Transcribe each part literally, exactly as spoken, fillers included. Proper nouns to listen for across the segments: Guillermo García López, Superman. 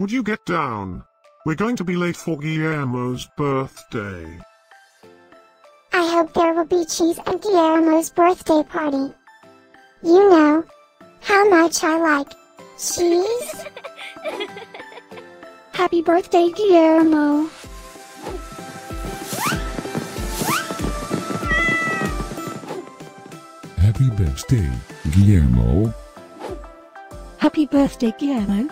Would you get down? We're going to be late for Guillermo's birthday. I hope there will be cheese at Guillermo's birthday party. You know how much I like cheese. Happy birthday, Guillermo. Happy birthday, Guillermo. Happy birthday, Guillermo.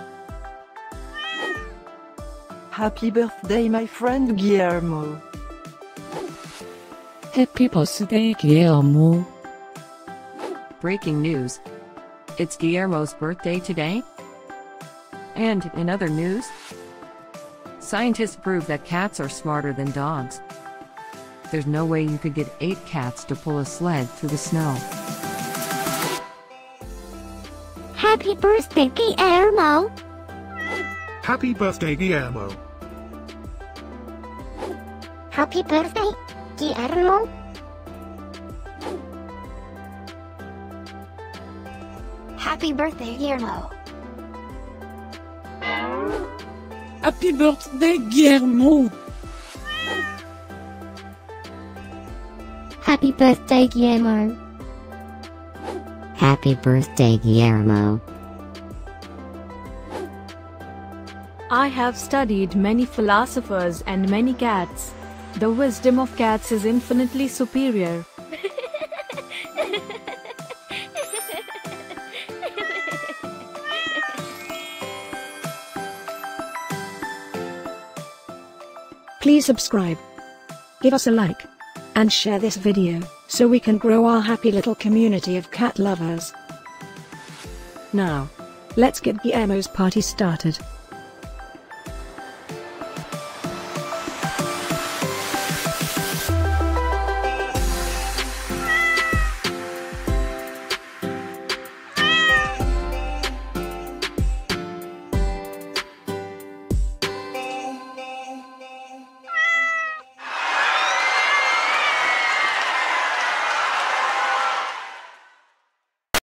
Happy birthday, my friend Guillermo. Happy birthday, Guillermo. Breaking news. It's Guillermo's birthday today. And in other news, scientists prove that cats are smarter than dogs. There's no way you could get eight cats to pull a sled through the snow. Happy birthday, Guillermo! Happy birthday, Guillermo! Happy birthday, Guillermo! Happy birthday, Guillermo! Happy birthday, Guillermo! Happy birthday, Guillermo! Happy birthday, Guillermo! I have studied many philosophers and many cats. The wisdom of cats is infinitely superior. Please subscribe, give us a like, and share this video, so we can grow our happy little community of cat lovers. Now, let's get Guillermo's party started.